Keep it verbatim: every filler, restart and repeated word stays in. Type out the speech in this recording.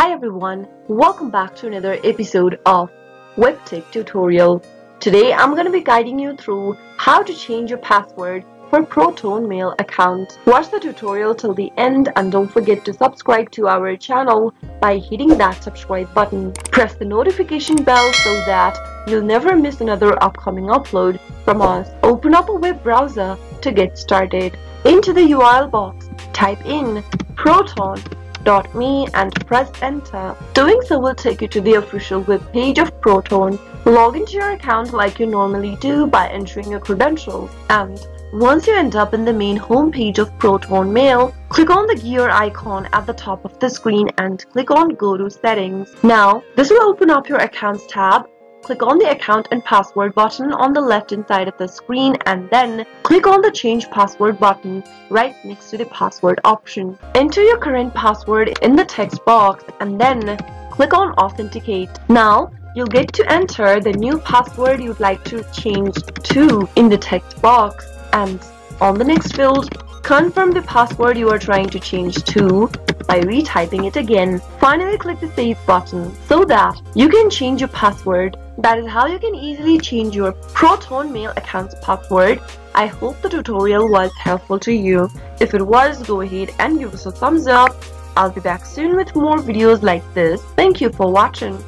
Hi everyone, welcome back to another episode of WebTech Tutorial. Today I'm going to be guiding you through how to change your password for ProtonMail account. Watch the tutorial till the end and don't forget to subscribe to our channel by hitting that subscribe button. Press the notification bell so that you'll never miss another upcoming upload from us. Open up a web browser to get started. Into the U R L box, type in proton dot me and press enter. Doing so will take you to the official web page of Proton. Log into your account like you normally do by entering your credentials, and once you end up in the main home page of ProtonMail, click on the gear icon at the top of the screen and click on Go to Settings. Now this will open up your Accounts tab. Click on the Account and Password button on the left hand side of the screen and then click on the Change Password button right next to the password option. Enter your current password in the text box and then click on Authenticate. Now you'll get to enter the new password you'd like to change to in the text box, and on the next field, confirm the password you are trying to change to by retyping it again. Finally, click the Save button so that you can change your password. That is how you can easily change your ProtonMail account's password. I hope the tutorial was helpful to you. If it was, go ahead and give us a thumbs up. I'll be back soon with more videos like this. Thank you for watching.